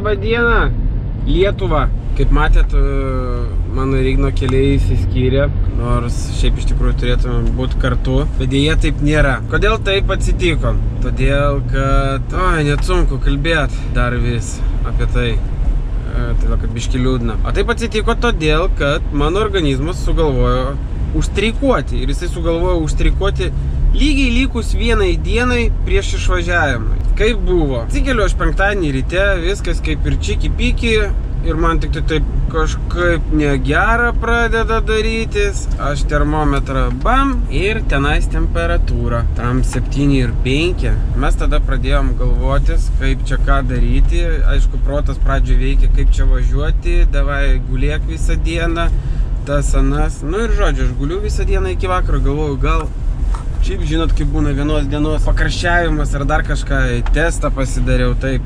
Labą dieną, Lietuva. Kaip matėt, mano ir Igno keliai įsiskyrė, nors šiaip iš tikrųjų turėtume būti kartu, bet dėja taip nėra. Kodėl taip atsitiko? Todėl, kad net sunku kalbėt dar vis apie tai. Todėl, kad biški liūdna. O taip atsitiko todėl, kad mano organizmas sugalvojo užstreikuoti. Ir jisai sugalvojo užstreikuoti lygiai likus vienai dienai prieš išvažiavimą. Kaip buvo? Atsikeliu aš penktadienį ryte, viskas kaip ir čiki-piki, ir man tik taip kažkaip negera pradeda darytis. Aš termometrą bam ir tenais temperatūra. Tam 7,5. Mes tada pradėjom galvotis, kaip čia ką daryti. Aišku, protas pradžioj veikia, kaip čia važiuoti, davai guliek visą dieną, tas anas. Nu ir žodžiu, aš guliu visą dieną iki vakaro, galvoju, gal... Šiaip žinot, kaip būna vienos dienos pakarščiavimas ar dar kažką, testą pasidariau, taip,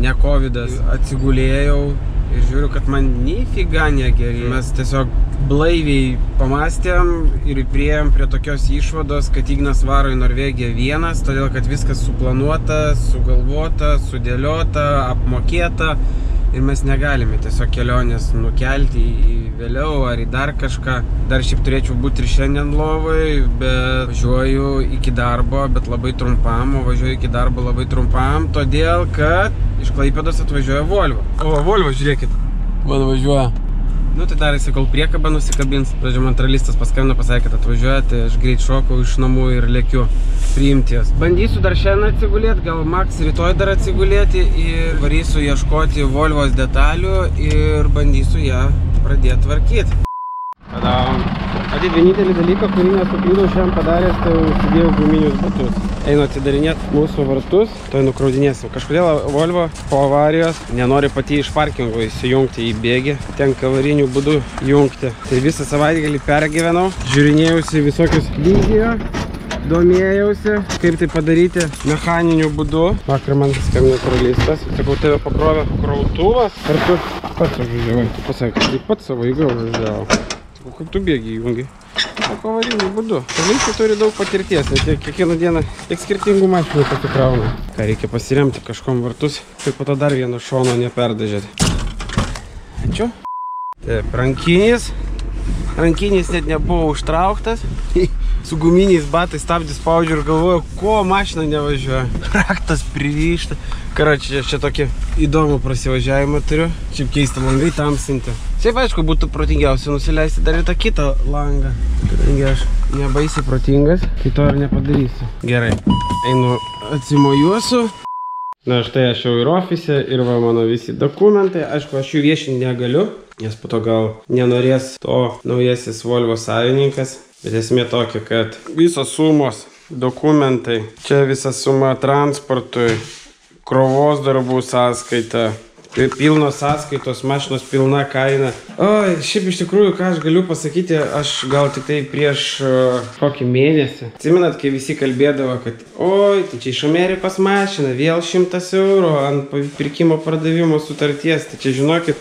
ne COVID-as, atsigulėjau ir žiūriu, kad man nei figa negeriai. Mes tiesiog blaiviai pamastėm ir priėjom prie tokios išvados, kad Ignas varo į Norvegiją vienas, todėl kad viskas suplanuota, sugalvota, sudėliota, apmokėta. Ir mes negalime tiesiog kelionės nukelti į vėliau ar į dar kažką. Dar šiaip turėčiau būti ir šiandien lovai, bet važiuoju iki darbo, bet labai trumpam, todėl kad iš Klaipėdos atvažiuoja Volvo. O, Volvo, žiūrėkit, man važiuoja. Nu, tai dar jis, kol priekabą nusikabins. Pradžio, man tralistas paskambino, pasakė, kad atvažiuoja, tai aš greit šokau iš namų ir lėkiu priimti jas. Bandysiu dar šiandien atsigulėti, gal Max rytoj dar atsigulėti ir varysiu ieškoti Volvos detalių ir bandysiu ją pradėti tvarkyti. Tadam. Atėt, vienintelį dalyką, kurį nesuklydau šiandien padaręs, tai užsidėjau guminius batus. Einu atsidarinėti mūsų vartus, toj nukraudinėsim. Kažkodėl Volvo po avarijos nenori pati iš parkingo įsijungti į bėgį. Ten kavarinių būdų jungti. Tai visą savaitgalį pergyvenau. Žiūrinėjausi visokius video, domėjausi, kaip tai padaryti mechaniniu būdu. Vakar man skambino tralistas. Sakau, tave pakrovė krautuvas. Ar tu pats užvažiavai? Tu pasakai, tai pats savo jėga užvažiavau. Sakau, kaip tu bėgi jungi? Kavarinių būdu. Tralistai turi daug patirties, nes jie kiekvieną dieną tiek skirtingų mašinų patikrauna. Ką reikia pasiremti kažkom vartus, kaip po to dar vieno šono neperdažėti. Ačiū. Taip, rankinis. Rankinis net nebuvo užtrauktas. Su guminiais batais stabdį spaudžiu ir galvoju, ko mašina nevažiuoja. Raktas privyšta. Karočiui, aš čia tokį įdomų prasivažiavimą turiu. Šiaip keista langai tamsinti. Šiaip, aišku, būtų protingiausia nusileisti dar ir tą kitą langą. Kadangi aš nebaisiai protingas, tai to ir nepadarysiu. Gerai, einu atsimojuosiu. Na, štai aš jau ir ofise, ir va mano visi dokumentai. Aišku, aš jų viešinti negaliu, nes po to gal nenorės to naujasis Volvo savininkas. Bet esmė tokia, kad visos sumos, dokumentai, čia visa suma transportui, krovos darbų sąskaita, pilnos sąskaitos, mašinos pilna kaina. Oi, šiaip iš tikrųjų, ką aš galiu pasakyti, aš gal tik tai prieš kokį mėnesį. Atsimenat, kai visi kalbėdavo, kad oi, tai čia iš Amerikos mašina, vėl 100 eurų ant pirkimo pardavimo sutarties. Tai čia žinokit,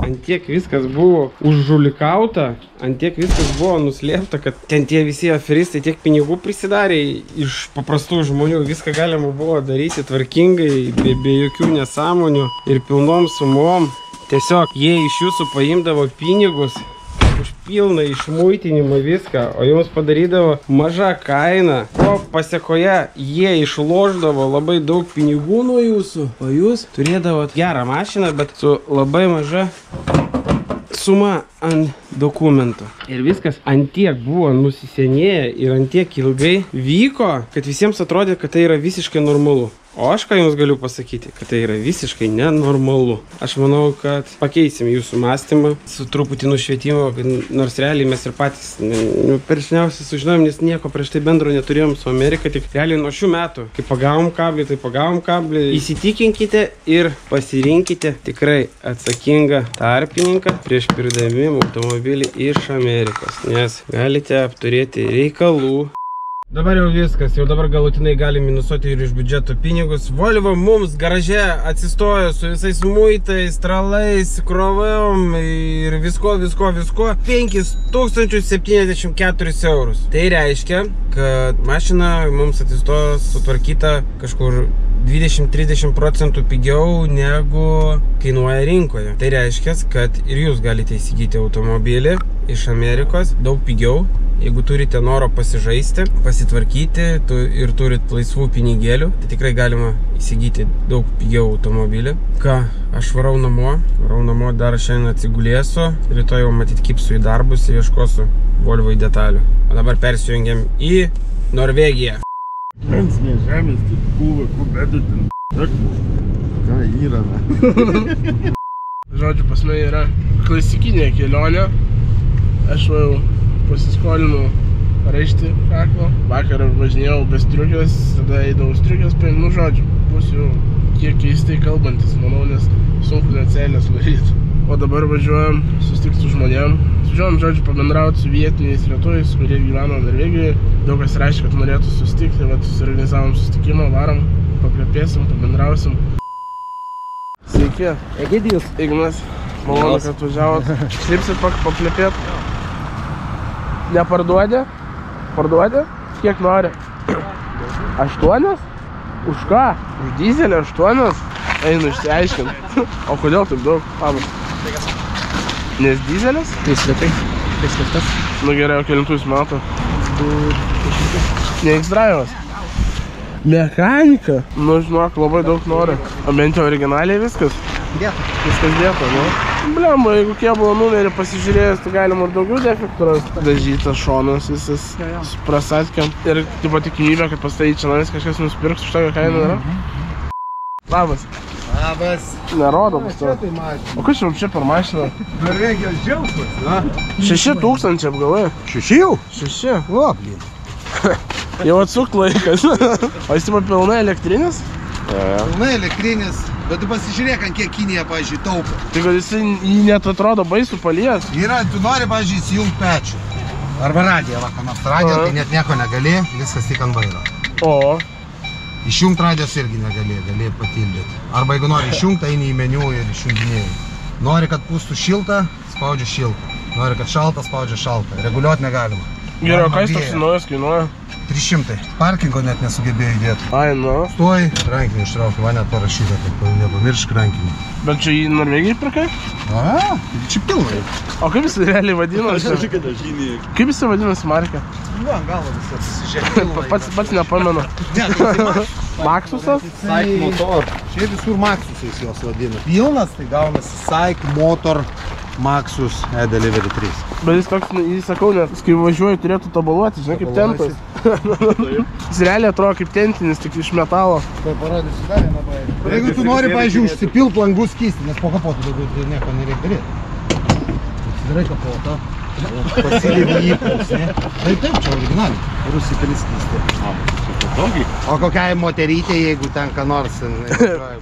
ant tiek viskas buvo užžulikauta, ant tiek viskas buvo nuslėpta, kad ten tie visi aferistai tiek pinigų prisidarė iš paprastų žmonių. Viską galima buvo daryti tvarkingai, be jokių nesąmonių ir pilnom sumom. Tiesiog jie iš jūsų paimdavo pinigus už pilną išmuitinimą viską, o jums padarydavo mažą kainą. O pasiekoje jie išloždavo labai daug pinigų nuo jūsų, o jūs turėdavot gerą mašiną, bet su labai maža suma ant dokumentų. Ir viskas ant tiek buvo nusisenėję ir ant tiek ilgai vyko, kad visiems atrodė, kad tai yra visiškai normalu. O aš ką jums galiu pasakyti, kad tai yra visiškai nenormalu. Aš manau, kad pakeisim jūsų mąstymą su truputį nušvietimo, nors realiai mes ir patys peršniausiai sužinojom, nes nieko prieš tai bendro neturėjom su Amerika, tik realiai nuo šių metų. Kai pagavom kablį, tai pagavom kablį. Įsitikinkite ir pasirinkite tikrai atsakingą tarpininką prieš pirdami automobilį iš Amerikos, nes galite apturėti reikalų. Dabar jau viskas, jau dabar galutinai galim minusuoti ir iš biudžeto pinigus. Volvo mums garaže atsistojo su visais muitais, tralais, krovėm ir visko. 5074 eurus. Tai reiškia, kad mašina mums atsistojo sutvarkyta kažkur 20–30% pigiau negu kainuoja rinkoje. Tai reiškia, kad ir jūs galite įsigyti automobilį iš Amerikos daug pigiau, jeigu turite noro pasižaisti, pasitvarkyti ir turit laisvų pinigėlių, tai tikrai galima įsigyti daug pigiau automobilį. Ką, aš varau namo, dar šiandien atsigulėsiu, rytoj jau matyt kipsiu į darbus ir ieškosiu Volvo detalių. O dabar persijungiam į Norvegiją. Ten sniežemės, tik kūvai, kubedų, ten ką yra, ne? Žodžiu, pas mane yra klasikinė kelionė. Aš jau pasiskolinu raištį kaklo. Vakar važinėjau be striukės, tada eidavau striukės, nu žodžiu, būsiu kiek keistai kalbantis, manau, nes sunku net seilės varyti. O dabar važiuojam susitikti su žmonėm. Sužiūrėjom, žodžiu, pabendrauti su vietiniais lietuviais, kurie gyveno Norvegijoje. Daug kas reiškia, kad norėtų susitikti, vat susiorganizavom susitikimą, varom, paplepėsim, pabendrausim. Sveiki. Egidijus. Ignas, malonu, kad atvažiavot. Slipsit paplepėt? Neparduodė? Parduodė? Kiek nori? 8? Už ką? Už dizelį 8? Einu išsiaiškinti. O kodėl taip daug? Pabas. Nes dizelis? Tris litai. Nu gerai, o kelintų jis mato? 2–3. Ne X-Drive'as? Mechanika? Nu žinok, labai daug nori. O bent jau originaliai viskas? Dėta. Viskas dėta, nu. Blemba, jeigu kėbulo numerį pasižiūrėjęs, tai galima ir daugiau defektų rasti. Dažytas šonas visas su prasatkiam. Ir tipo tikimybė, kad pastai čia navis kažkas nusipirks už tokią kainą yra. Labas. Labas. Nerodo pas to. O kas čia per mašiną? Norvegijos džiaugsmas, na. 6000 apgalvoju. 6 jau? 6. O, blin. Jau atsukt laikas. O jis taip pilnai elektrinis? Pilnai elektrinis. Bet tu pasižiūrėk, ant kiek Kinija, pavyzdžiui, taupo. Tai kad jis net atrodo baisų palies. Yra, tu nori, pavyzdžiui, įsijungt pečių. Arba radiją, va, ant radiją, tai net nieko negali, viskas tik ant vairo. O. Išjungti radijos irgi negali patildyti. Arba jeigu nori išjungti, eini į meniu ir išjunginėjai. Nori, kad pūstų šiltą, spaudžia šiltą. Nori, kad šaltą, spaudžia šaltą. Reguliuoti negalima. Gerai, o kas toks naujas kainuoja? 300. Parkingo net nesugebėjo įdėti. Ai, nu. Stoj, rankinį ištraukti, va net parašyta, kad nepamiršk rankinį. Bet čia į Norvegijai pirkai? A, čia pilnai. O kaip jis realiai vadinasi? Kaip jis vadinasi markę? Nu, galvo visą susižiūrėti. Pats nepamenu. Maxusas? Saik motor. Čia visur Maxusais jos vadina. Pilnas, tai gaunasi Saik motor Maxus E-Delivery 3. Bet jis toks, jis sakau, net kai važiuoju turėtų tabaluoti, žinai, kaip tentas. Jis realiai atrodo kaip tentinis, tik iš metalo. Tai parodysiu dar vieną baigį. Jeigu tu nori, pavyzdžiui, užsipilt langų skystį, nes po kapoto daugiau nieko nereikia daryti. Užsidarai kapotą, pasilėvi jį pusnį. Tai taip, čia originaliai. Ir užsipili skystį. O kokiai moterytė, jeigu ten ką nors...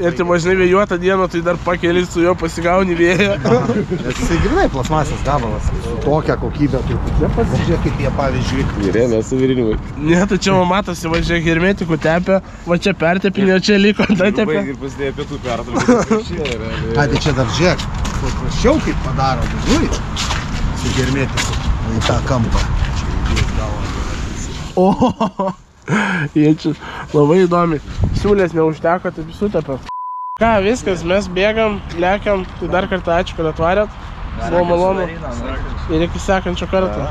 Ir tai mažinai vėjuotą dieną, tai dar pakeli su juo pasigauni vėją. Nes jisai grinai plasmasės gabalas. Tokią kokybę truputį. Pasižiūrėk, kaip jie pavyzdžiui. Irena, suvirinimai. Ne, tai čia man matosi, va čia hermetikų tepė, va čia pertepinė, čia liko ta tepė. Labai ir pasidėjo pietų pertraukį. A, tai čia dar žiūrėk, paprasčiau kaip padaro, žinai, su hermetiku į tą kampą. Ohohoho. Jie čia labai įdomi. Siūlės neužteko, taip sutepė. Ką, viskas, mes bėgam, lekiam. Tai dar kartą ačiū, kad atvarėt. Buvo malonu. Ir iki sekančio kartą.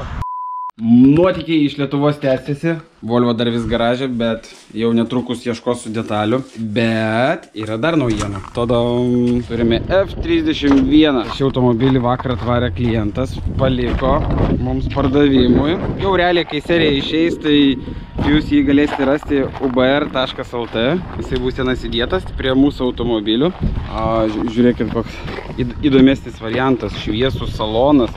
Nuotykiai iš Lietuvos tęsiasi. Volvo dar vis garaže, bet jau netrukus ieškosiu detalių. Bet yra dar naujiena. Todom, turime F31. Šį automobilį vakar atvarė klientas. Paliko mums pardavimui. Jau realiai, kai serija išeis, tai jūs jį galėsite rasti UBR.lt. Jisai bus senas įdėtas prie mūsų automobilių. Žiūrėkit, koks įdomesnis variantas. Šviesų salonas,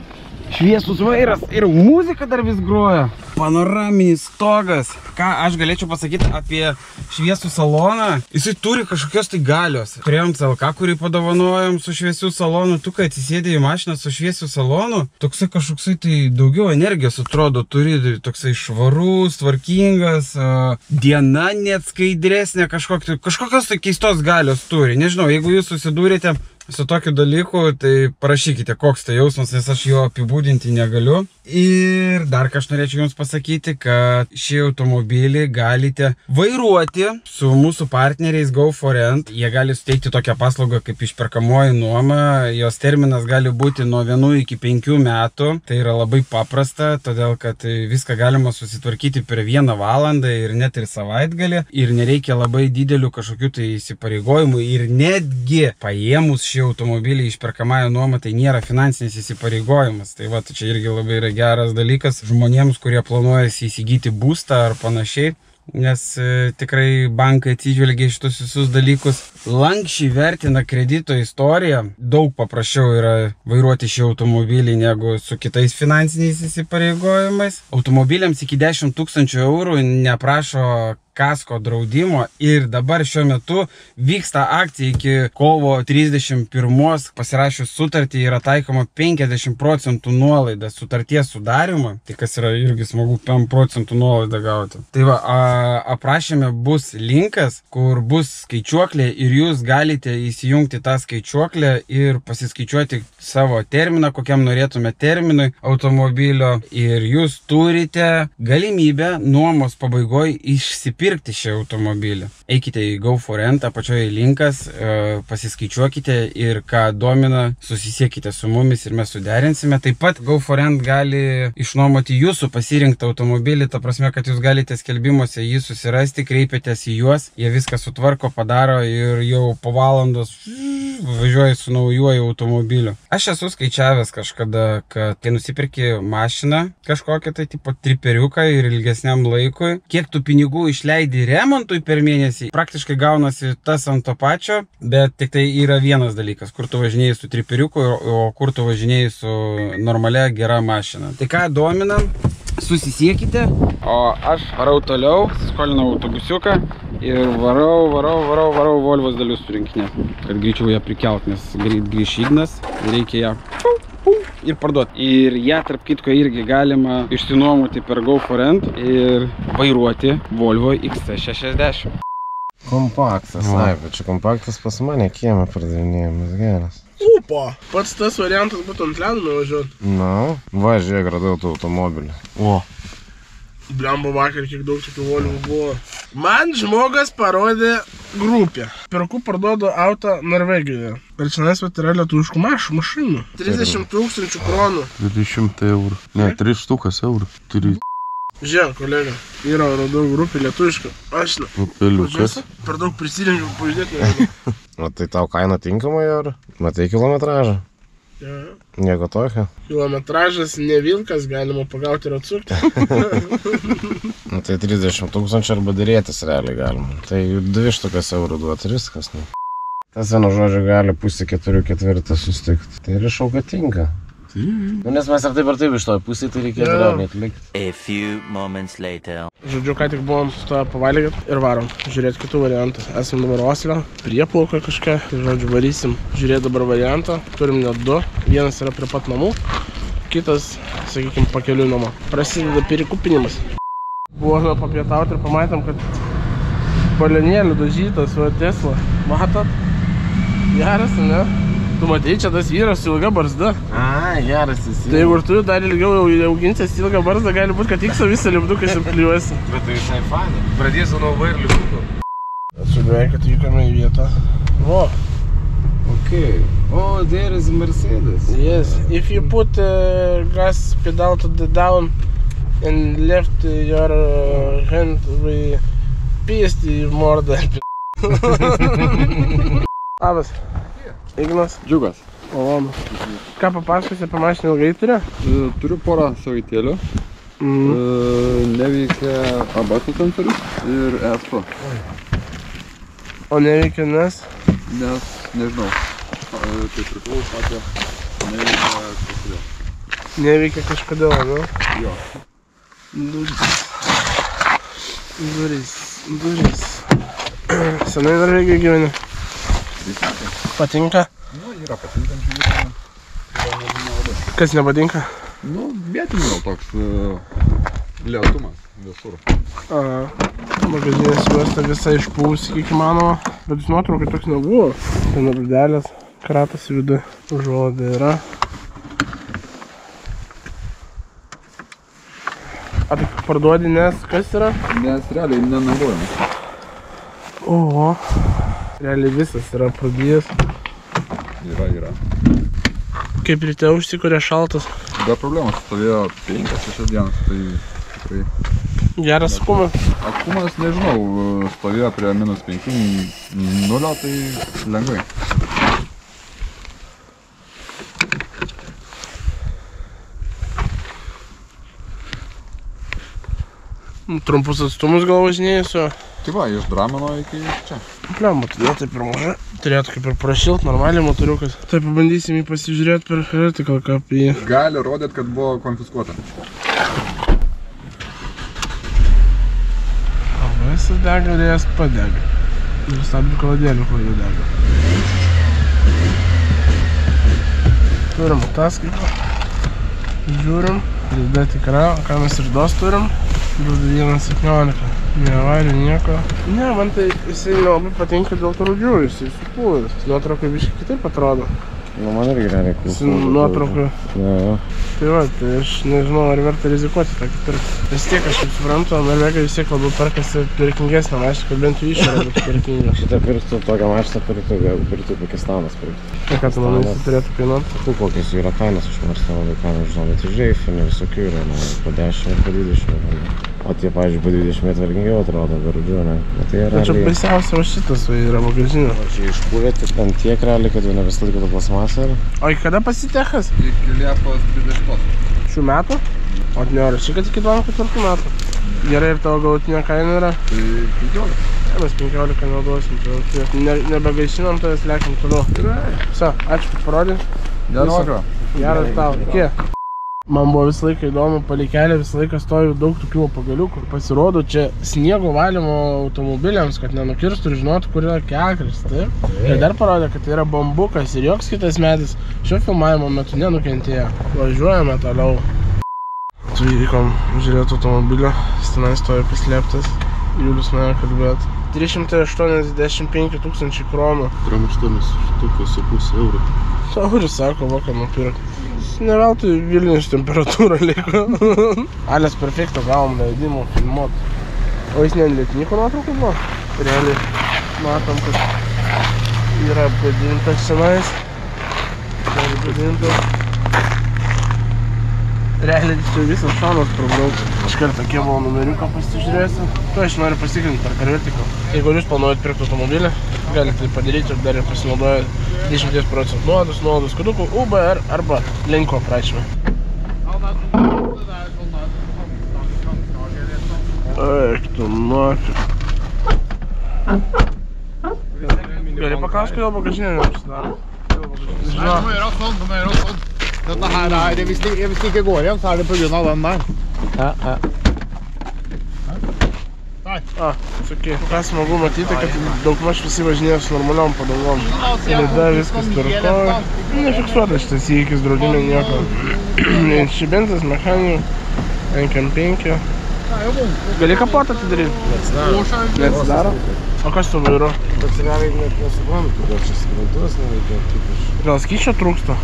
šviesus vairas ir muzika dar vis groja. Panoraminis stogas. Ką aš galėčiau pasakyti apie šviesų saloną? Jisai turi kažkokios tai galios. Turėjom CLK, kurį padovanojom su šviesiu salonu. Tu, kai atsisėdė į mašiną su šviesiu salonu, toksai kažkoksai tai daugiau energijos atrodo turi. Toksai švarus, tvarkingas, diena net skaidresnė, kažkokios tai keistos galios turi. Nežinau, jeigu jūs susidūrėte su tokiu dalyku, tai parašykite, koks tai jausmas, nes aš jo apibūdinti negaliu. Ir dar ką aš norėčiau jums pasakyti, kad šį automobilį galite vairuoti su mūsų partneriais Go4Rent. Jie gali suteikti tokią paslaugą kaip išperkamoji nuoma. Jos terminas gali būti nuo 1 iki 5 metų. Tai yra labai paprasta, todėl kad viską galima susitvarkyti per 1 valandą ir net ir savaitgalį. Ir nereikia labai didelių kažkokių tai įsipareigojimų. Ir netgi paėmus šį automobilį išperkamąją nuomą, tai nėra finansinis įsipareigojimas. Tai va, čia irgi labai yra geras dalykas žmonėms, kurie planuojasi įsigyti būstą ar panašiai, nes tikrai bankai atsižvelgia šitus visus dalykus. Lanksčiai vertina kredito istoriją. Daug paprasčiau yra vairuoti šį automobilį negu su kitais finansiniais įsipareigojimais. Automobiliams iki 10 tūkstančių eurų neprašo kasko draudimo ir dabar šiuo metu vyksta akcija iki kovo 31. Pasirašius sutartį yra taikoma 50% nuolaida sutarties sudarimo, tai kas yra irgi smagu, 5% nuolaidą gauti. Tai va, aprašyme bus linkas, kur bus skaičiuoklė ir jūs galite įsijungti tą skaičiuoklę ir pasiskaičiuoti savo terminą, kokiam norėtume terminui automobilio, ir jūs turite galimybę nuomos pabaigoj išsipirkti šį automobilį. Eikite į Go4Rent, apačioje linkas, pasiskaičiuokite ir ką domina, susisiekite su mumis ir mes suderinsime. Taip pat Go4Rent gali išnuomoti jūsų pasirinktą automobilį, ta prasme, kad jūs galite skelbimuose jį susirasti, kreipiatės į juos, jie viską sutvarko, padaro ir jau po valandos važiuoja su naujuoju automobiliu. Aš esu skaičiavęs kažkada, kad kai nusipirki mašiną kažkokią tai tipo triperiuką ir ilgesniam laikui, kiek tų pinigų išleidi remontui per mėnesį, praktiškai gaunasi tas ant to pačio, bet tik tai yra vienas dalykas, kur tu važinėjai su triperiuku, o kur tu važinėjai su normalia gera mašina. Tai ką dominam, susisiekite, o aš varau toliau, skolinau autobusiuką ir varau Volvos dalius surinkinę, kad greičiau ją prikelt, nes greit grįš Ignas, reikia ją ir parduoti. Ir ją, tarp kitko, irgi galima išsinuomoti per Go4Rent ir vairuoti Volvo XC60. Kompaktas, bet čia kompaktas pas mane kieme pardavinėjimas geras. Upa, pats tas variantas būtų ant ledų nuvažiuoti. Na, važiuoja, radau tą automobilį. O. Blemba, vakar kiek daug tokių Volvo buvo. Man žmogas parodė grupę. Pirku, parduodu auto Norvegijoje. Ir čia yra lietuviškų mašinų. 30 tūkstančių kronų. 20 eurų. Ne, 3 štukas eurų. Turi. Žiūrėk, kolega, yra radau grupė lietuviška. Aš peliukas. Per daug prisirinkiu, pažiūrėti. O tai tau kaina tinkamai, ar matai kilometražą? Ja. Nieko tokio. Kilometražas ne vilkas, galima pagauti ir atsukti. Na tai 30 tūkstančių arba dėrėtis realiai galima. Tai 2 štukas eurų duoti viskas. Nu. Tas vieno žodžio gali pusę 4/4 sustikti. Tai ir išauga tinka. Nu, nes mes ir taip iš to pusėj, tai reikėtų dar atlikti. Žodžiu, ką tik buvom su to pavalgyti ir varom žiūrėti kitų variantų. Esam dabar Oslio, prieplauką kažką, tai žodžiu varysim žiūrėti dabar variantą. Turim net 2, vienas yra prie pat namų, kitas, sakykime, pakeliui namo. Prasideda perikupinimas. Buvome papietauti ir pamatėm, kad balionėlių dažytas, va, Tesla. Matot? Geras, ne? Tu matei, čia tas vyras ilga barzda. A, geras jis. Tai jeigu tu dar ilgiau auginsies ilgą barzdą, gali būti, kad tikso visą lipduką įsiklijuosi. Bet tai visai fanai. Pradėsiu nauvai ir lipduką. Esu beveik atvykome į vietą. O. Ok. O, there is Mercedes. Yes. If you put gas pedal to the down and left your hand, we pissed you more than p***. Labas. Ignas. Džiugas. Malonu. Ką papasakosi apie mašinį, ilgai turi? Turiu porą savaitėlių. Neveikia abatų sensorius ir ESP. O neveikia nes? Nes, nežinau. Tai priklauso apie neveikia kažkodėl. Neveikia kažkodėl, ne? Jo. Durys. Senai dar reikia gyveni. Patinka? Nu, yra patinkančių vietų, yra nelabai. Kas nepatinka? Nu, vietinių toks lėtumas visur. Aha, magazinės juosta visą išpūsį, kiek įmanoma. Bet jūs nuotraukai toks nebuvo. Ten apdelės, kratas vidų, žodė yra. Ar parduodi, nes kas yra? Nes realiai nenaudojamas. Oho. Realiai visas yra pradėjęs. Yra, yra. Kaip ryte užsikuria šaltas? Be problemas, stovėjo 5-6 dienas, tai tikrai... Geras akumas? Akumas, nežinau, stovėjo prie minus 5-0, tai lengvai. Trumpus atstumus gal važinėjusiu? Tai va, iš Dramino iki čia. Pliam, matau, taip ir mažai. Turėtų kaip ir prašilt, normaliai motoriukas. Taip, pabandysim jį pasižiūrėti per CarVertical apie jį. Gali rodyt, kad buvo konfiskuota. O, visas dega, vėjas padega. Ir stabdžių kaladėlių, kur jau dega. Turim ataskaitą. Žiūrim. Lida tikra, ką mes ir dos turim. 2.1.17. Neavarių, nieko. Ne, man tai jisai labai patinka dėl trūdžių, jisai supūdęs. Nuotraukai biškai kitaip atrodo. Nu, man irgi nereikia. Jisai nuotraukai. Ne, jo. Tai va, tai aš nežinau, ar verta rizikuoti tą pirkti. Vis tiek, aš kaip suprantu, Norvegai vis tiek labiau perkasi pirkingesnę mašiną, kad bent jų išorė būtų pirkinga. Šitą pirktų, tokią mašiną pirktų Pakistanas pirktų. Tai ką tu manai, jisai turėtų kainuoti? Tu kokias yra kainas, aš marstą labai kainą žinau, bet žaifinė visokių yra, po 10 ar po 20. O tie, pavyzdžiui, po 20 metų vergingiau atrodo, gardžiu, ne? Tačiau baisiausia va šitas yra magazinė. Čia išpūvė tik ant tiek realiai, kad jau ne visą laiką tą plasmasą yra. O iki kada pasitechas? Iki Liepos 30. Šių metų? O neorašyk, kad iki 24 metų. Gerai, ir tavo galutinė kaina yra? Tai 15. Mes 15 naudosim, nebegaišinam, tais lekim toliau. Gerai. Viso, ačiū, kad parodys. Gerai. Gerai tau. Iki. Man buvo visą laiką įdomu, palei kelią visą laiką stoviu daug tokių pagalių, kur pasirodo čia sniego valymo automobiliams, kad nenukirstų ir žinotų, kur yra kelkris, taip? Ir dar parodė, kad tai yra bambukas ir joks kitas medis šio filmavimo metu nenukentėjo. Važiuojame toliau. Tu įvykom žiūrėti automobilio, jis tenai stovi paslėptas, Julius mane kalbėt. 385 tūkstančiai kronų. 3,8 € Sauris sako, va, kad nupirk. Ne veltui Vilnius temperatūra liko. Alias perfekto gavom leidimų filmuot. O jis nelėtnyko nuotraukų buvo. Realiai matom, kad yra padintas senais. Yra padintas. Realiai čia visas šalas prabrauk. Iš karto kiemo numeriuką pasižiūrėsiu. Tu aš noriu pasikrinti per CarVertical. Jeigu jūs planuojat pirkti automobilį, galite tai padaryti ir dar ir pasinaudoja 10% nuodos kodukų UBR arba linko aprašymą. Eik tu nuokiu. Gali paklausti, kodėl bagažinė neužsidaro? Nei, du må gjøre sånn, du må gjøre sånn. Dette her er, hvis det ikke går igjen, så er det på grunn av den der. Ja. A, sakai, ką smagu matyti, kad daugmaž visi važinėjo su normaliom padangom. Leda, viskas tvarkoja. Nefiksuota šitas įvykis, draudimai nieko. Šibintas, mechanijų, NKM5. Gali kapotą atidaryti? Neatsidaro. O kas tu vairu? Atsireliai net nesuprantu, gal čia skraidus neveikia, kaip iš... Gal skyčio trūksta?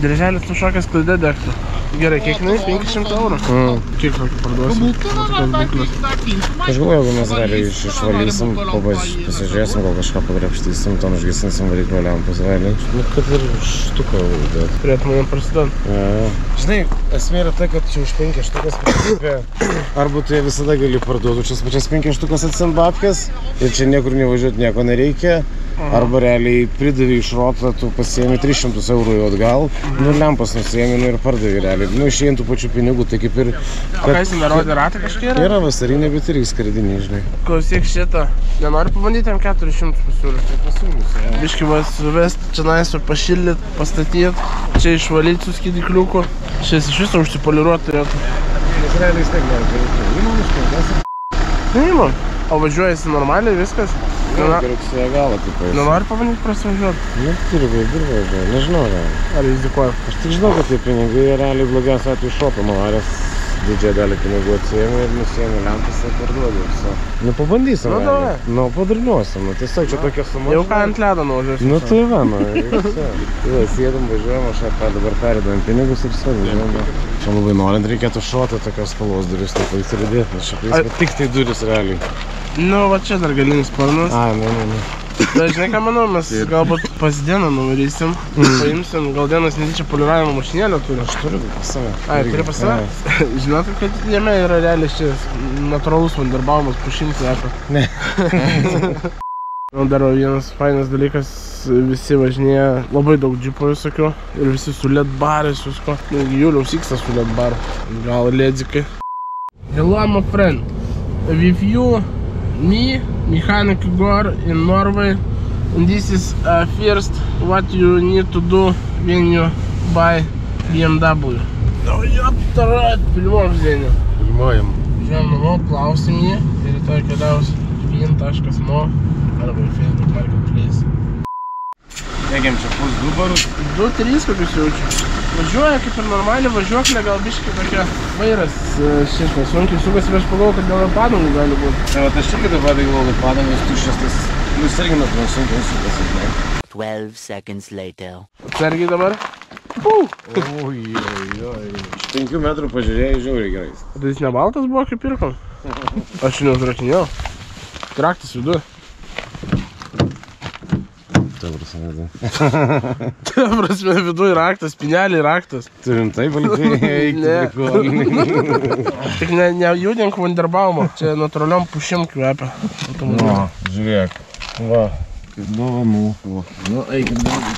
Dirželis nušokęs klaida degtų. Gerai, kiek nais? 500 €. Kiek tokį parduosim? Aš galvoju, jeigu mes realiai išvalysim, pasižiūrėsim, gal kažką pagrepštysim, tam išgesinsim variklio lempus realiai. Nu, kad ir štuką uždėt. Turėtum man prasidant. Žinai, esmė yra ta, kad čia už 5 štukas patikė. Arba tu jie visada gali parduoti, čia pačias 5 štukas atsint babkės ir čia niekur nevažiuoti nieko nereikia. Arba realiai pridavė iš rotą, tu pasiėmė 300 € jau atgal, nu lempas nusėmė, nu ir pardavė realiai. Nu išėjant tų pačių pinigų, tai kaip ir... O ką jis nerodė ratą kažkai yra? Yra vasarinė, bet irgi skardinė, žinai. Klausyk šitą, nenori pabandyti jam 400 pasiūlyt? Tai pasiūlysiu, ja. Biškai va suvesti, čia naisvą pašildyt, pastatyt, čia išvalyti su skidikliuku. Šiais iš viso užsipoliruoti turėtų. Nes realiai jis negali daryti. Įmam iškai, neįmam. O važiuojasi normaliai viskas? Geruksėjo galą taip eisi. Nu, nori pabandyti prasivažiuoti? Nu, dirbai, važiuoju, nežinau, realiai. Ar jis dėkuoju? Aš tik žinau, kad tie pinigai realiai blogiausia atveju šopo nuvarės didžiąją dalį pinigų atsiėmė ir nusiėmė lempas ir parduodė visą. Nu pabandysim. Nu davai. Nu padarniuosim, tiesiog čia tokia suma. Jau ką ant ledo naužiuosim. Nu tai va, nu ir visą. Tai sėdam, važiuojam, aš apie dabar perėdavim pinigus ir sėdam. Čia labai norint reikėtų šuoti tokios spalvos duris, taip pat įsiridėti. Tik tai duris realiai. Nu va čia dar galinis sparnas. A, ne. Tai žinai ką manau, mes galbūt pas dieną nuvarysim, paimsim, gal dienas netyčia poliravimo mašinėlę turi. Aš turiu pas save. Ai, turi pas save? Žinot, kad jame yra realiai šis natūralus vandarbavimas pušinis lepą. Ne. Dar vienas fainas dalykas, visi važinėja, labai daug džipų visokių ir visi su LED barės visko. Juliaus X su LED bar, gal ledzikai. Hello my friend, with you, me, mechanic Igor in Norway, and this is first what you need to do when you buy BMW. No, joptarat, filmuojam žinį. Filmuojam. Žiūrėjom namo, klausim jį ir rytoj keliaus vien.no arba į Facebook Marketplace. Dėgiam čia pus du barus. 2-3 kokius jaučiu. Važiuoja kaip ir normaliai, važiuoklė gal biškai tokia vairas šis nesunkiai sukasi, bet aš pagalvau, kad gal padangų gali būti. Ne, bet aš irgi dabar galvoju padangas tuščias, tas jūs irgi natūrą sunkiai sukasi, žinai. 12 seconds later. Sergiai dabar. Ojojoj. Iš 5 metrų pažiūrėjai žiauriai gerai. Tai jis ne baltas buvo, kaip pirkom? Aš jį neužrakinėjau. Traktas vidu. Ta prasme, viduj raktas, spinelį raktas. Turim taip valgiai eikti. Tik nejudink vandarbaumą, čia natūraliom pušim kvepia. Žiūrėk, va, kaip dovanų. Nu, eikim dovanų.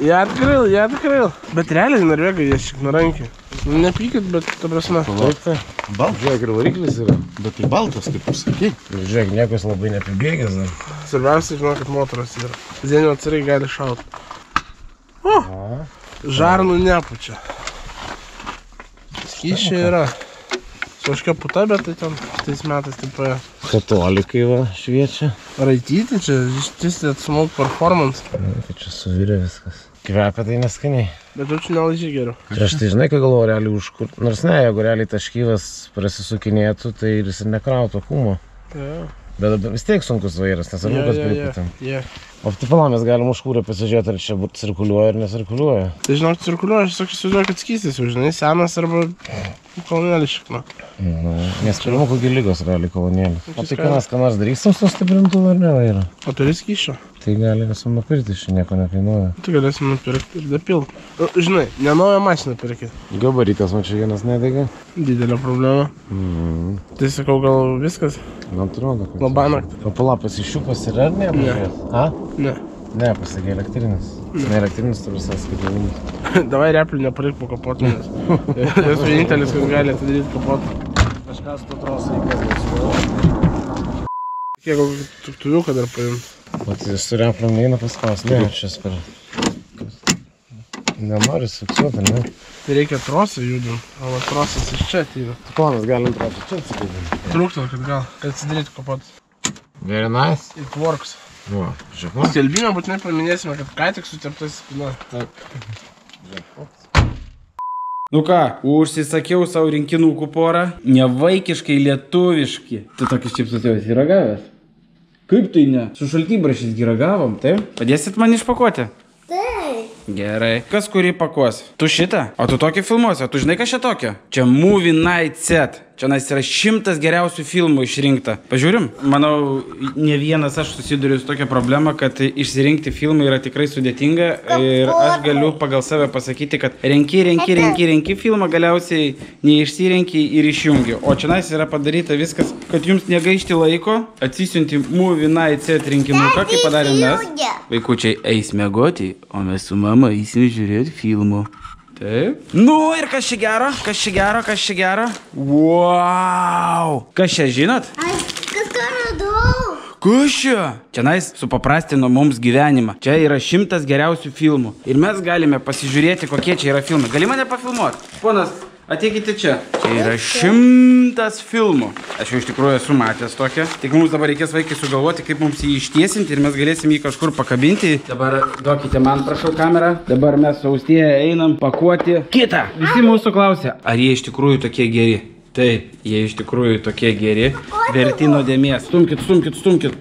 Jie atkril. Bet realiai norvegai, jie šiek narankiai. Nepykit, bet ta prasme. Baltas. Žiūrėk, ir variklis yra. Bet ir baltas, kaip pasakai. Žiūrėk, niekas labai nepibėgęs dar. Svarbiausia, žinau, kad motoras yra. Zienio atsirai gali šauti. O, žarnų nepučia. Skyšia yra. Su kažkia puta, bet tai ten tais metais taip paėjo. Katolikai va šviečia. Raityti čia, ištisti atsmog performance. Tai čia suvirė viskas. Kvepia tai neskaniai. Bet tu čia nelaižiai geriau. Aš tai žinai, kai galvoju realiai užkur. Nors ne, jeigu realiai taškyvas prasisukinėtų, tai ir jis ir nekrauto kumo. Bet vis tiek sunkus vairas, nes arukas pripatėm. O taip pala, mes galim užkūrę pasižiūrėti, ar čia cirkuliuoja ar necirkuliuoja. Tai žinok, cirkuliuoja, aš tiesiog įsivaizduoju, kad skystis jau, žinai, senas arba kolonėlis šikna. Nu, nes pirmų kokį lygos realiai kolonėlis. O tai ką nors darysim su stiprintu ar ne vairą? O turi skyšio. Tai galėsim nupirkti, iš čia nieko nekainuoja. Tai galėsim nupirkti ir dapilti. Žinai, nenauja mašiną pirkti. Gabarytas man čia vienas nedega. Didelė problema. Tai sakau, gal viskas? Man atrodo, kad... Labanakt. O palapas iš jų pasirė ar ne? Ne. Ne, pasakė elektrinis. Ne elektrinis, tu visas skaitėlinis. Davai replių nepalik po kapotinės. Jos vienintelis, kas gali atidaryti kapotą. Kažkas tu atrodo, kas nesuoja. Kiek gal tuktuviuką dar paimt? O tai jis su replių neina paskaus. Ne, čia per... Nenori suksuoti, ne? Tai reikia trosą judinti, o trosas iš čia atyra. Tu planas galim trosą čia atsidėti. Trūktas, kad gal atsidaryti kapotą. Very nice. It works. Va, žiūrėk, va. Skelbimą būtinai paminėsime, kad ką tik sutirptas spina. Nu ką, užsisakiau savo rinkinukų porą. Nevaikiškai lietuviški. Tu tokius čipsus jau esi ragavęs? Kaip tai ne? Su šaltybrašiais ragavom, taip? Padėsit man išpakuoti? Taip. Gerai. Kas kurį pakuos? Tu šitą? O tu tokį filmuosi? Tu žinai, kas čia tokio? Čia Movie Night Set. Čia yra 100 geriausių filmų išrinkta. Pažiūrim? Manau, ne vienas aš susiduriu su tokia problema, kad išsirinkti filmą yra tikrai sudėtinga. Ir aš galiu pagal save pasakyti, kad renki filmą, galiausiai neišsirenki ir išjungi. O čia yra padaryta viskas, kad jums negaišti laiko, atsisiunti Movie Night Set rinkinuką, kaip padarėm mes. Vaikučiai eis miegoti, o mes su mama eisim žiūrėti filmų. Taip. Nu ir kas čia gero? Wow! Kas čia žinot? Aš kažką radau. Kas čia? Čia supaprastino mums gyvenimą. Čia yra 100 geriausių filmų. Ir mes galime pasižiūrėti, kokie čia yra filmai. Gali mane pafilmuoti? Ponas, Ateikite čia. Čia yra 100 filmų. Aš jau iš tikrųjų esu matęs tokią. Tik mums dabar reikės vaikai sugalvoti, kaip mums jį ištiesinti ir mes galėsim jį kažkur pakabinti. Dabar duokite man, prašau, kamerą. Dabar mes saustėje einam pakuoti kitą. Visi mūsų klausia, ar jie iš tikrųjų tokie geri. Taip, jie iš tikrųjų tokie geri. Verti nuodėmės. Stumkit, stumkit, stumkit.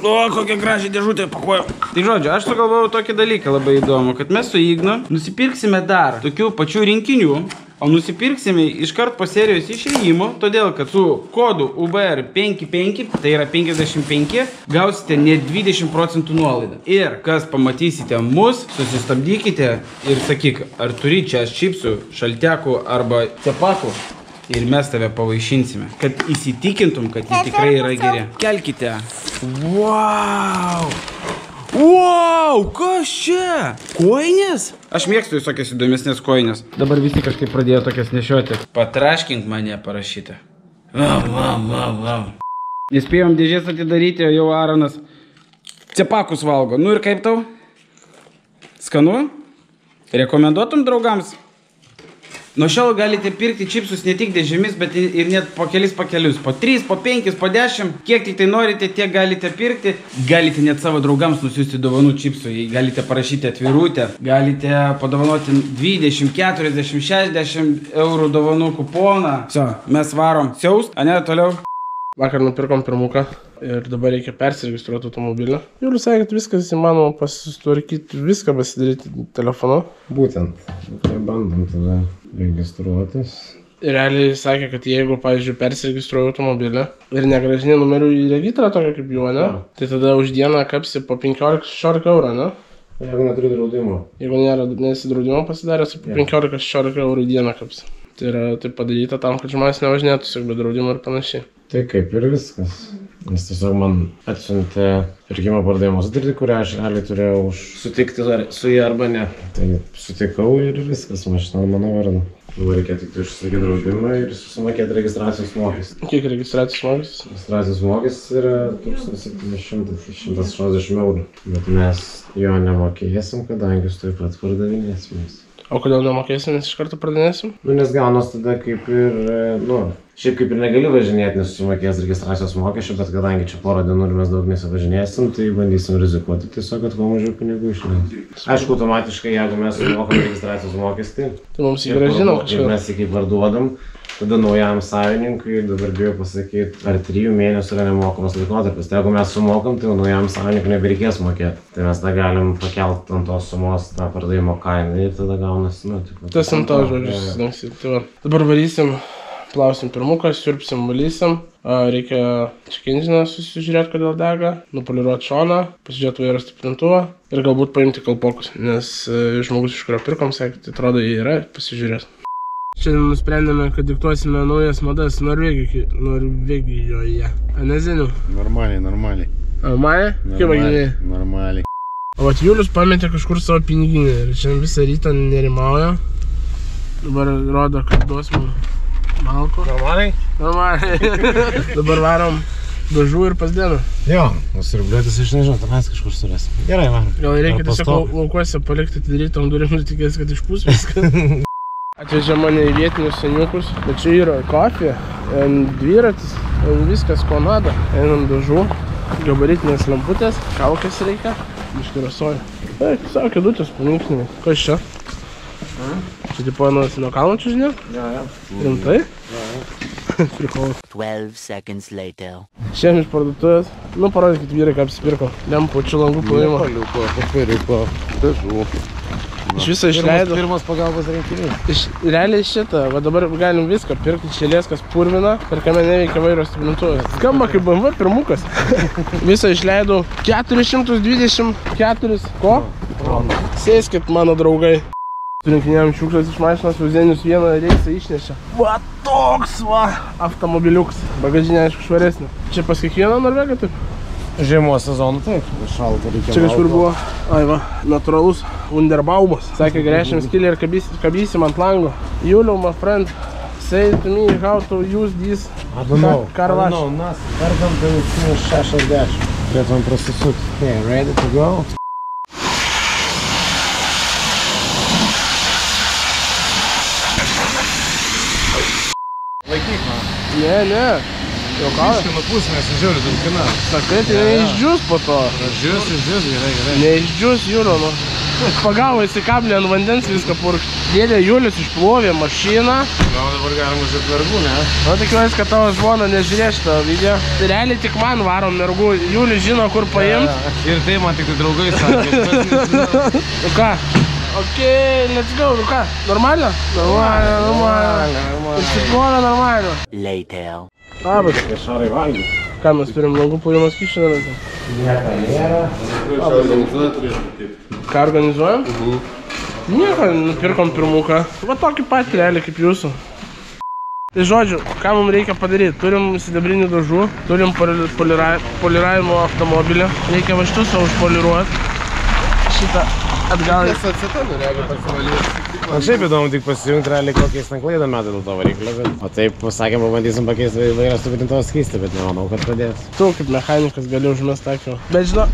O, kokią gražią dėžutę pakuoju. Tai žodžiu, aš sugalvojau tokį dalyką labai įdomu, kad mes su Ignu nusipirksime dar tokių pačių rinkinių, o nusipirksime iškart po serijos išėjimo, todėl kad su kodu UBR55, tai yra 55, gausite net 20% nuolaidą. Ir kas pamatysite mus, susistabdykite ir sakyk, ar turi čia čipsų, šaltekų arba cepakų. Ir mes tave pavaišinsime, kad įsitikintum, kad jie tikrai yra geri. Kelkite. Wow! Wow! Kas čia? Kojinės? Aš mėgstu visokias įdomesnės kojinės. Dabar visi kažkaip pradėjo tokias nešioti. Patraškink mane parašyti. Wow, wow, wow, wow. Nespėjom dėžės atidaryti, o jau Aronas cepakus valgo. Nu ir kaip tau? Skanu? Rekomenduotum draugams? Nuo šiol galite pirkti čipsus ne tik dėžėmis, bet ir net po kelis pakelius. Po 3, po 5, po 10. Kiek tik tai norite, tiek galite pirkti. Galite net savo draugams nusiųsti dovanų čipsų. Galite parašyti atvirutę. Galite padovanoti 20, 40, 60 eurų dovanų kuponą. Čia, mes varom siaust, ane, toliau. Vakar nupirkom pirmuką ir dabar reikia persiregistruoti automobilį. Jūlius sakė, kad viskas įmanoma pasitvarkyti, viską pasidaryti telefonu. Būtent, tai bandom tada registruotis. Realiai sakė, kad jeigu, pavyzdžiui, persiregistruoju automobilį ir negražinė numerių į registrą tokią kaip juo, ne? Ja. Tai tada už dieną kapsi po 15-16 eurų, ne? Jeigu neturi draudimo. Jeigu nesi draudimo pasidaręs, po 15-16 eurų į dieną kapsi. Tai yra tai padaryta tam, kad žmonės nevažinėtųsi be draudimo ir panašiai. Tai kaip ir viskas. Nes tiesiog man atsiuntė pirkimo pardavimo sutartį, kurią aš realiai turėjau sutikti su jie arba ne. Tai sutikau ir viskas, mašina mano vardu. Dabar reikia tik užsisakyti draudimą ir susimokėti registracijos mokestį. Kiek registracijos mokestis? Registracijos mokestis yra 1760 eurų. Bet mes jo nemokėsim, kadangi jūs taip pat pardavinėsim. O kodėl nemokėsim, nes iš karto pradėsim? Nu, nes gaunos tada kaip ir, nu, šiaip kaip ir negali važinėti, nes susimokės registracijos mokesčių, bet kadangi čia porą dienų ir mes daug nesivažinėsim, tai bandysim rizikuoti tiesiog, kad kuo mažiau pinigų išleidžiam. Aišku, automatiškai, jeigu mes sumokam registracijos mokestį, tai mums jį grąžinam kažką. Ir mes jį kaip parduodam, tada naujam savininkui, dabar bijau pasakyti, ar 3 mėnesių yra nemokamas laikotarpis. Tai jeigu mes sumokam, tai naujam savininkui nebereikės mokėti. Tai mes tada galim pakelti ant tos sumos tą pardavimo kainą ir tada gaunasi, nu, tik... Tas ant to žodžius, tai dabar varysim, plausim pirmuką, siurpsim, valysim. Reikia čekinžiną susižiūrėti, kodėl dega, nupoliruoti šoną, pasižiūrėti vairo stiprintuvą ir galbūt paimti kalpokus, nes žmogus, iš kurio pirkom, sakė, tai atrodo, jie yra, pasižiūrės. Šiandien nusprendėme, kad diktuosime naujas madas Norvegijoje. Ane, Zeniu? Normaliai, normaliai. Normaliai? Kaip vaginėjai? Normaliai. O vat Julius pametė kažkur savo piniginį ir šiandien visą rytą nerimauja. Dabar rodo, kad duosime malko. Normaliai? Normaliai. Dabar varom dažų ir pas Deną. Jo, nusiribliuotis iš nežinau, tam mes kažkur surėsim. Gerai, man. Gal reikia tiesiog laukuose palikti atidarytom durim ir tikės, kad išpūs viską. Atvežė mane į vietinius seniukus, bet čia yra kofija, dviratis, viskas ko nada. Einam dažų, gabaritinės lamputės, kaukės reikia, iškirasoju. Eik, savo kėdutės paninksnėmis. Kas čia? Čia tipo nuosi nuo kalno čia žinia? Jo, jo. Rimtai? Jo, jo. Prikol. 12 seconds later. Šiandien iš parduotuvės, nu parodykit vyrai, ką apsipirko. Lempučių langų plovimo. Liuko, papiriko, dažų. Iš viso išleido. Pirmas pagalbos rinkinys. Realiai šitą, va dabar galim viską pirkti, šėlės, kas purvina, perkame neveikia vairo stiprintuvas. Skamba kaip BMW pirmukas. Viso išleidau 424, ko? Sėskit mano draugai. Surinkinėjom šiukšlės iš mašinos, Zenius vieną reisą išnešė. Va toks va, automobiliuks. Bagažinė aišku švaresnė. Čia pas kiekvieną Norvegą taip? Žiemos sezoną, taip, šaltą reikia. Čia kažkur buvo, ai va, natūralus Wunderbaumas. Sakė, grešim skilį ir kabysim ant lango. Juliau, my friend, say to me how to use this karvaš. Adonau, nas, perkam tai 60. Turėtum prasisuti. Okay, ready to go? Laikyk man. Ne. Biškai nupūs, nes žiūriu, dulkina. Sakai, tai neišdžius po to. Išdžius, gerai. Neišdžius, jūro, nu. Pagavo įsikablį ant vandens viską purkšti. Dėdė Julius išplovė mašiną. Gal dabar galima žiūrėti mergų, ne? Nu, tikiuosi, kad tavo žmona nežiūrės šitą video. Realiai tik man varom mergų. Julius žino, kur paimt. Ir tai man tik draugai sako. Nu ką? Okei, let's go, nu ką? Normalio? Normalio. Išsiplova normalio. Later. Labas. Išarai valgiai. Ką, mes turim langų pūlimas kiščių daryti? Nieko nėra. Ką organizuojam turėtum taip? Ką organizuojam? Nieko, nupirkom pirmuką. Va tokį patį realiai kaip jūsų. Tai žodžiu, ką mums reikia padaryti? Turim sidabrinių dažų, turim poliravimo automobilį. Reikia va šitus užpoliruoti. Šitą. Atgal. Man šiaip įdomu tik pasijungti realiai kokiais naklaidą metą dėl to variklio, bet o taip, sakėm, pabandysim pakeisti vairą stupinintavos skystį, bet nemanau, kad padės. Tu kaip mechanikas gali užmest takiau. Bet žinau.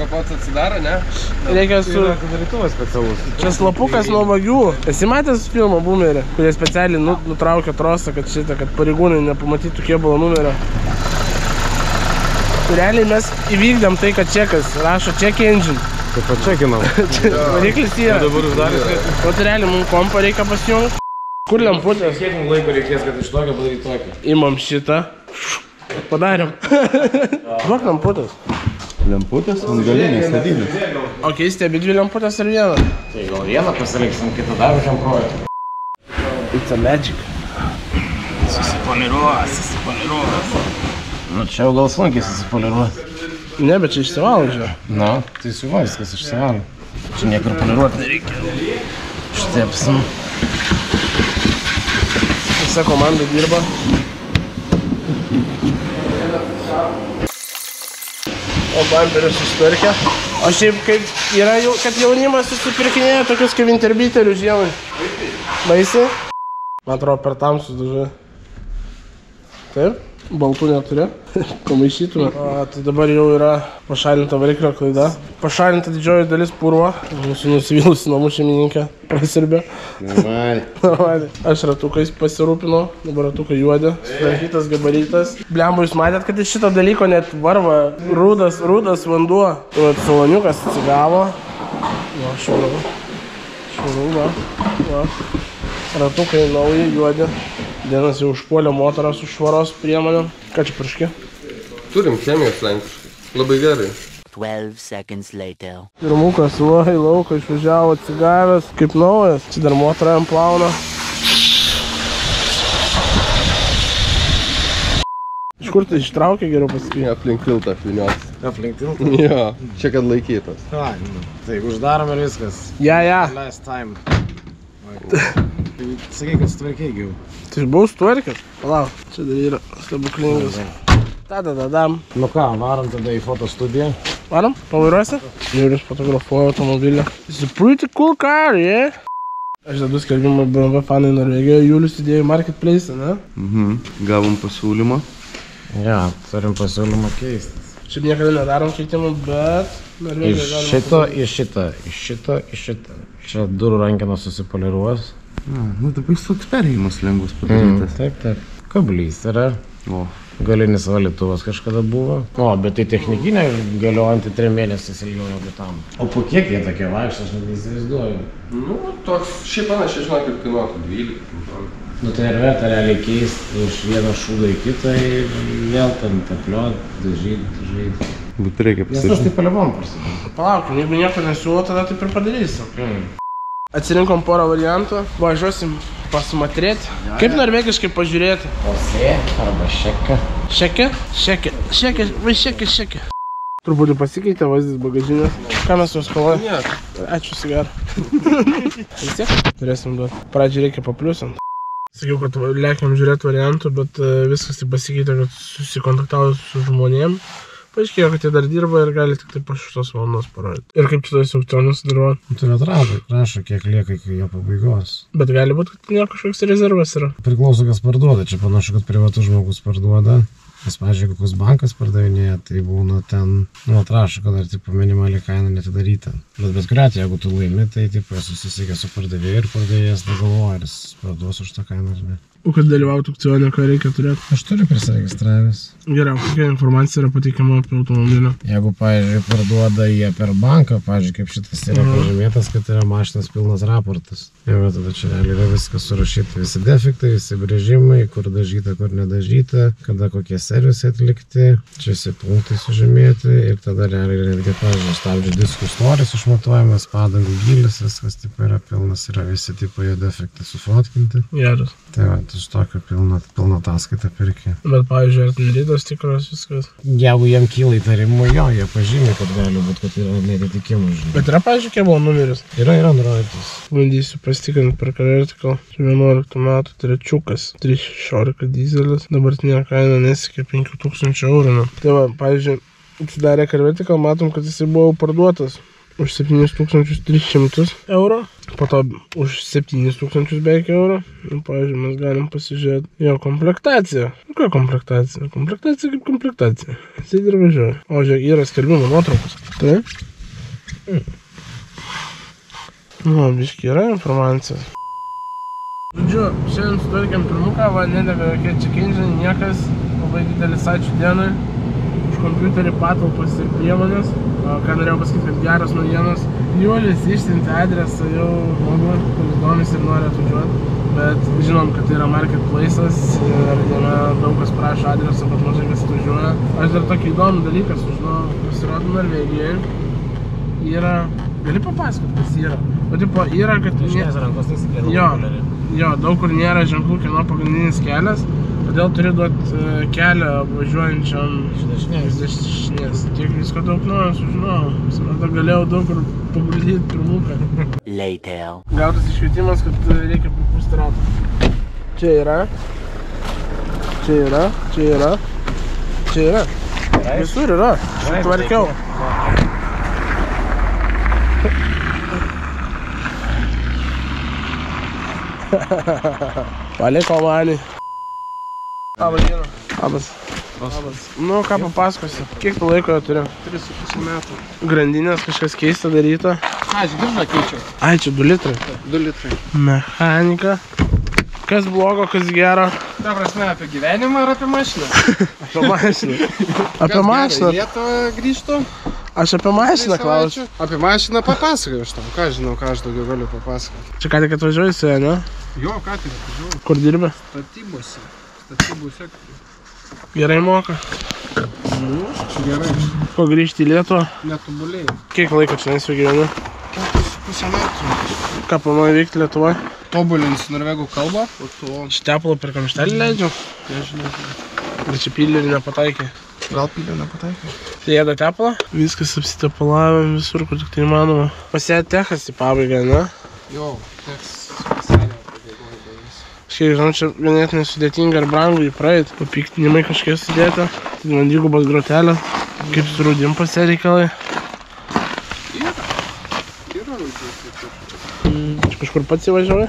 Kapots atsidaro, ne? Reikia su... Čia slapukas nuo vagių. Esi matęs filmo Bumerį, kurie specialiai nutraukė trosą, kad šitą, kad pareigūnai nepamatytų kėbulo numerio. Realiai mes įvykdėm tai, kad čekas rašo check engine. Taip pat čekinam. Variklis yra. Dabar uždarys. O tai realiai mums kompą reikia pasijungti. Kur lemputės? Kiek mums laiko reikės, kad iš tokio padaryt tokį? Imam šitą. Padarėm. Duok lemputės. Lemputės ant galinės stebinės. Ok, stebi dvi lemputės ar vieną? Tai gal vieną pasireiksim, kitą dar už projektą. It's a magic. Susipoliruos. Nu, čia jau gal sunkiai susipoliruoti. Ne, bet čia išsivalo, žinau. Nu, tai su juo viskas išsivalo. Čia niekur poliruoti nereikia. Štepsim. Visa komanda dirba. O bamberis susitvarkia. O šiaip, kad jaunimas susipirkinėja tokius kaip interbiterių žiemai. Baisiai? Man atrodo, per tamsus dažai. Taip? Baltų neturi, pamaišytume. Tai dabar jau yra pašalinta variklio klaida. Pašalinta didžioji dalis purvo. Mūsų nusivylusi namų šeimininkė prasirbė. Normaliai. Aš ratukais pasirūpinau, dabar ratukai juodė. Sutvarkytas gabarytas. Blemba, jūs matėt, kad iš šito dalyko net varva rūdas vanduo. Saloniukas atsigavo. Va, švarau, va. Ratukai nauji, juodė. Dienas jau užpuolė motorą su švaros priemonėm. Ką čia praškė? Turim chemijos lenkiškai. Labai gerai. Pirmukas į lauką išvažiavo atsigavęs kaip naujas. Čia dar motorą jam plauna. Iš kur tai ištraukė geriau pasakyje? Aplink tiltą apviniuotas. Aplink tiltą? Jo, čia kad laikytas. Tai uždarom ir viskas. Ja. Last time. Sakai, kad sutvarkiai jau. Tai buvau sutvarkęs. Palauk, čia dar yra stebuklingas. Tadadadam. Nu ką, varom tada į fotostudiją. Varom? Pavairuosi? Jūrius fotografuoja automobilį. It's a pretty cool car, yeah? Aš dadu skelbimą BMW fanai Norvegijoje. Julius įdėjo į marketplace, ne? Gavom pasiūlymą. Ja, turim pasiūlymą keistis. Šiaip niekada nedarom keitimų, bet... Iš šito. Čia durų rankenos susipoliruos. Nu, dabar jis toks perėjimas lengvas padarytas. Taip. Kablys yra. Galinis valytuvas kažkada buvo. O, bet tai technikinė galiojantį 3 mėnesius ilgiau negu tam. O po kiek jie tokie vaikščia, aš neįsivaizduoju. Nu, toks šiaip panašiai, žinok, kaip kainuotų 12. Nu, tai ir verta realiai keisti iš vieno šūdo į kitą ir vėl ten tepliot, dažyti. Bet reikia pasižiūrėti. Nes aš taip paliavom prasidėjau. Palaukim, jeigu nieko nesiūlo, tada taip ir padarysim. Atsirinkom porą variantų, važiuosim pasimatrėti. Kaip norvegiškai pažiūrėti? Ose arba šeka. Šeka. Truputį pasikeitė vaizdas bagažinės. Ką mes jau skolojame? Ačiū, sigarą. Vis tiek turėsim duoti. Pradžiai reikia papliusant. Sakiau, kad lėkiam žiūrėti variantų, bet viskas taip pasikeitė, kad susikontaktavau su žmonėm. Paaiškėjo, kad jie dar dirba ir gali tik taip aš 8 valandos parodyti. Ir kaip čia tais aukcionus daruot? Tai atrado, rašo, kiek lieka iki jo pabaigos. Bet gali būti, kad kažkoks rezervas yra. Priklauso, kas parduoda. Čia panašu, kad privatus žmogus parduoda. Nes, pavyzdžiui, kokius bankas pardavinėja, tai būna ten, nu, atrašo, kad ar, tipo, minimaliai kaina netidaryta. Bet kuriuo atveju, jeigu tu laimi, tai, tipo, susisiekia su pardavėju ir pardavėjas negalvoja, ar jis parduos už tą kainą ar ne. O kad dalyvauti aukcione, ką reikia turėti? Aš turiu prisiregistravęs. Gerai, kokia informacija yra pateikiama apie automobilį? Jeigu, pavyzdžiui, parduoda jie per banką, pavyzdžiui, kaip šitas yra pažymėtas, kad yra mašinas pilnas raportas. Ir tada čia realiai yra viskas surašyti, visi defektai, visi brėžimai, kur dažyta, kur nedažyta, kada kokie servisai atlikti, čia visi punktai sužymėti ir tada realiai netgi, pavyzdžiui, stabdžių diskų storis išmatuojamas, padangų gylis, viskas tipo yra pilnas, yra visi tipo jo defektai sufotkinti. Geras. Tai va, tu su tokio pilno ataskaitą pirki. Bet, pavyzdžiui, ar lydos tikros viskas? Jeigu jiem kyla įtarimų, jo, jie pažymė, kad gali būti, kad yra neatitikimų. Bet yra, pavyzdžiui, kėbulo numeris? Yra nurodytas. Bandysiu pasitikrinti per CarVertical. 11 metų trečiukas, 3.16 dizelis. Dabartinė kaina nesiekia 5000 eurų. Tai va, pavyzdžiui, sudarė CarVertical, matom, kad jisai buvo parduotas už 7300 eurų, po to už 7000 beveik eurų. Ir, pavyzdžiui, mes galim pasižiūrėti jo komplektaciją. Nu, ką komplektacija? Komplektacija kaip komplektacija. Sėdė ir važiuoja. O, žiūrėk, yra skelbimo nuotraukos. Tai? Nu, biški yra informacija. Žodžiu, šiandien sudarkėm pirmuką, va, nedega jokie check-engine, niekas. Labai didelis ačiū dienai. Už kompiuterį, patalpas ir priemonės. Ką norėjau pasakyti, kad geros naujienos. Julis išsiuntė adresą jau žmogui, kuris domisi ir nori atvažiuoti. Bet žinom, kad tai yra marketplace'as ir jame daug kas prašo adresą, bet mažai kas atvažiuoja. Aš dar tokį įdomų dalyką sužinojau, pasirodo Norvegijai. Yra... Gali papasakot, kas yra? O tipo, yra, kad... Išnės rankos nesikėlė. Jo, daug kur nėra ženklų, kieno pagrindinis kelias. Todėl turi duoti kelią važiuojančiam iš dešinės. Tiek visko daug naujo sužinojau. Visada galėjau daug kur paguldyti pirmuką. Gautas iškvietimas, kad reikia pripūsti ratą. Čia yra. Čia yra. Čia yra. Čia yra. Visur yra. Tvarkiau. Paliko manį. Labas diena. Labas. Nu, ką papasakosi? Kiek tu laiko jau turiu? 3,5 metų. Grandinės kažkas keista daryta? Ai, čia diržą keičiau. Ai, čia 2 litrai? 2 litrai. Mechanika. Kas blogo, kas gero? Ta prasme, apie gyvenimą ar apie mašiną? Apie mašiną. Apie mašiną. Kas gerai, lieto grįžtų? Aš apie mašiną klausiu. Apie mašiną papasakai aš tam. Ką žinau, ką aš daugiau galiu papasakoti. Čia ką tik atvažiuoji su ja, ne? Jo, ką tik atvažiuoju. Kur dirbi? Statybose. Statybų sektorių. Gerai moka? Nu, gerai. Ko grįžti į Lietuvą? Netobulėjau. Kiek laiko čia nesvei gyvenu? 4,5 metų. Ką planuoju veikti Lietuvoje? Tobulinsiu norvegų kalbą. Šį tepalą per kamštelį leidžiu? Nežinau. Bet čia pilį nepataikė. Gal pilį nepataikė? Tai jėda tepalą? Viskas apsitepalavėm visur, kur tik tai įmanoma. Pas ją techas į pabaigą, ne? Jau, techas. Kiek žinau, čia vienėtinai sudėtinga ir brangų įpraeit. Papiktinimai kažkiek sudėti. Tai man dvigubas grotelė. Kaip su raudim pas ją reikalai. Yra raudės įprašyti. Čia kažkur pats įvažiavai?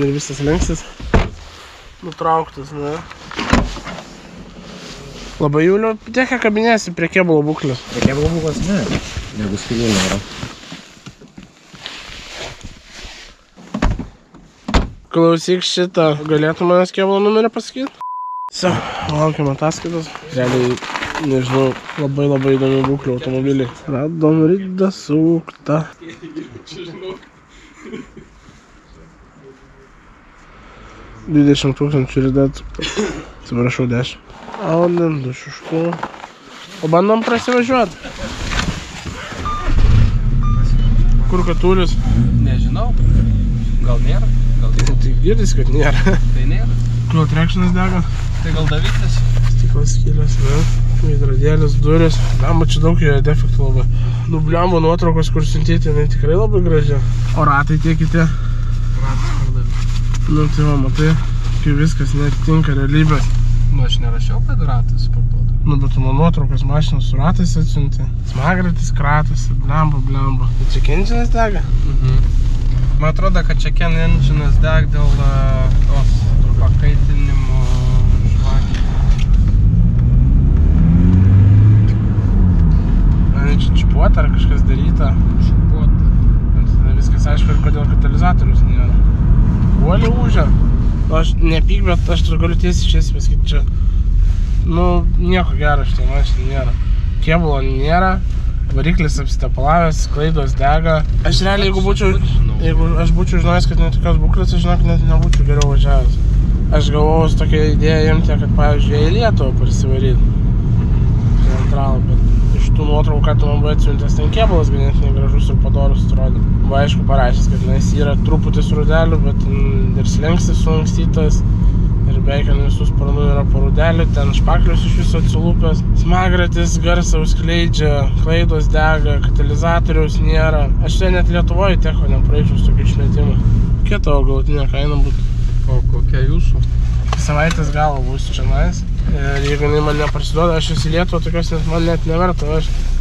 Ir visas lenksis. Nutrauktas, ne? Labai Juliu, tiek kabinėsi prie kėbulo būklės. Prie kėbulo būklės? Ne. Negu skilynė yra. Klausyk šitą, galėtų manęs kėbulo numerį pasakyti? So, laukiam ataskaitos. Realiai, nežinau, labai įdomių būklių automobiliai. Radom ridą sūktą. Čia žinau. 20000 ridat. Atsiprašau, 10. Audin, 2 šiškų. O bandom prasivažiuoti. Kur katulis? Nežinau. Gal nėra? Tai girdis, kad nėra. Tai nėra. Kliau trekšinas dega. Tai gal daviklis? Stiklas skylės, ne. Veidradėlis, durės. Bliamba, čia daug joje defektų labai. Nu, bliamba nuotraukos, kur siuntėti, jinai tikrai labai gražia. O ratai tie kiti? Ratai pardavė. Nu, tai va, matai, kai viskas netinka realybės. Nu, aš nerašiau, kad ratais parduoda. Nu, bet tu man nuotraukos mašinos su ratais atsiuntė. Smagratis, kratas, bliamba. Čia kenčinas dega? Man atrodo, kad čia kenčinas deg dėl tos pakaitinimo žvakė. Ne, čia čipuota ar kažkas daryta? Čipuota. Bet viskas aišku ir kodėl katalizatorius nėra. Uoliai užia. Aš nepyk, bet aš galiu tiesiai čia pasakyti, čia nu nieko gero štai mašinai nėra. Kėbulo nėra, variklis apsitepalavęs, klaidos dega. Aš realiai, jeigu aš būčiau žinojęs, kad ne tokios būklės, aš žinok, net nebūčiau geriau važiavęs. Aš galvojau su tokia idėja imti, kad pavyzdžiui į Lietuvą prisivaryti. Centralą, bet iš tų nuotraukų, kad tu man buvo atsiuntęs, ten kėbulas ganėtinai gražus ir padorus atrodė. Buvo aišku parašęs, kad jis yra truputį rudelių, bet ir slengstis sulankstytas. Ir beveik visus sparnų yra parudelių, ten špaklius iš viso atsilūpęs. Smagratis garsą skleidžia, klaidos dega, katalizatoriaus nėra. Aš čia net Lietuvoje techo nepraeičiau su tokiu išmetimu. Kokia tavo galutinė kaina būtų? O kokia jūsų? Savaitės galo būsiu čia nais. Ir jeigu jinai man neprasiduoda, aš jūs į Lietuvą tokios net man net neverta.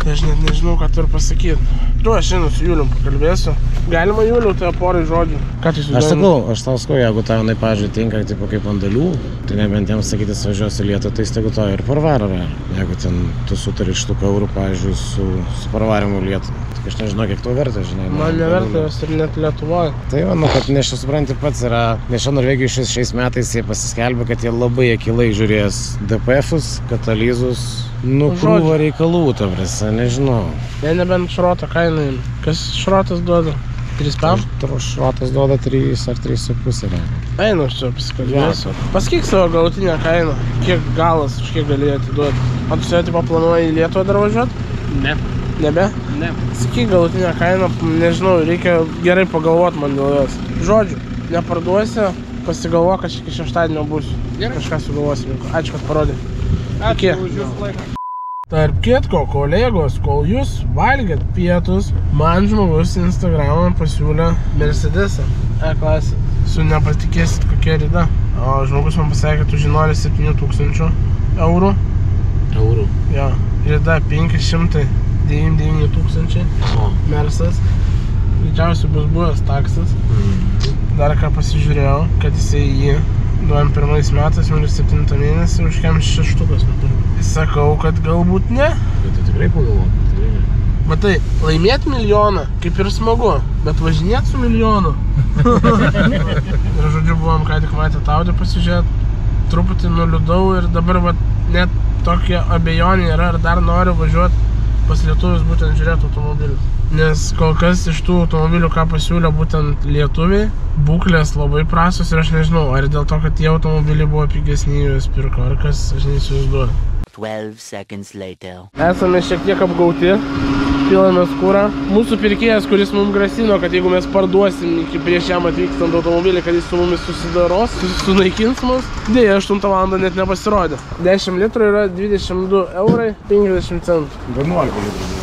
Aš net nežinau, ką turiu pasakyti. Tu, aš šiandien su Juliu pakalbėsiu. Galima Juliu, tai porai žodžių. Ką tai sudomina? Aš tau sakau, jeigu tau jinai, pavyzdžiui, tinka tipo kaip ant dalių, tai nebent jiems sakyti, važiuosi į Lietuvą, tai stegu to ir parvaro. Jeigu ten tu sutari iš tų eurų, pavyzdžiui, su parvarimu Lietuvą. Tik aš nežinau, kiek tau verta, žinai. Man neverta, jos ir net Lietuvoje. Tai manau, kad nes čia supranti pats yra, nes čia Norvegijai šiais metais jie pasiskelbė, kad jie labai akilai žiūrės DPF-us, katalizus. Nu, krūva reikalų, ta prasme, nežinau. Ne, nebent šroto kainai. Kas šrotas duoda? 3 pam? Šrotas duoda 3 ar 3,5. Einu aš čia pasikalbėsiu. Pasakyk savo galutinę kainą. Kiek galas, už kiek gali atiduoti. O tu savo tipo planuoji į Lietuvą dar važiuoti? Ne. Nebe? Ne. Sakyk galutinę kainą, nežinau, reikia gerai pagalvoti man dėl jos. Žodžiu, neparduosi, pasigalvok, aš iki šeštadienio būsiu. Kažką sugalvosim. Ačiū, kad parodė. Ačiū už jūsų laiką. Tarp kitko, kolegos, kol jūs valgėt pietus, man žmogus Instagram'e pasiūlė Mercedes'ą E-class. Su nepatikėsit kokia rida. O žmogus man pasakė, tu žinori 7 000 eurų. Eurų? Jo. Rida 599 000. Mercedes'as. Didžiausiai bus buvęs taksas. Dar ką pasižiūrėjau, kad jisai jį 21 metais, 7 mėnesį, už 6 štukas metu. Sakau, kad galbūt ne. Bet tu tikrai pagalvoji. Matai, laimėt milijoną, kaip ir smagu, bet važinėt su milijonu. Ir žodžiu, buvom ką tik matę Audi pasižiūrėt, truputį nuliudau ir dabar va, net tokia abejonė yra, ar dar noriu važiuoti pas lietuvius būtent žiūrėti automobilius. Nes kol kas iš tų automobilių, ką pasiūlė būtent lietuviai, būklės labai prastos ir aš nežinau, ar dėl to, kad tie automobiliai buvo pigesni, juos pirko, ar kas, aš neįsivaizduoju. 12 seconds later. Esame šiek tiek apgauti, pilamės kūrą. Mūsų pirkėjas, kuris mums grasino, kad jeigu mes parduosim iki prieš jam atvykstant automobilį, kad jis su mumis susidaros, sunaikins mus, dėja 8 valandą net nepasirodė. 10 litrų yra 22,50 €. 11 litrų.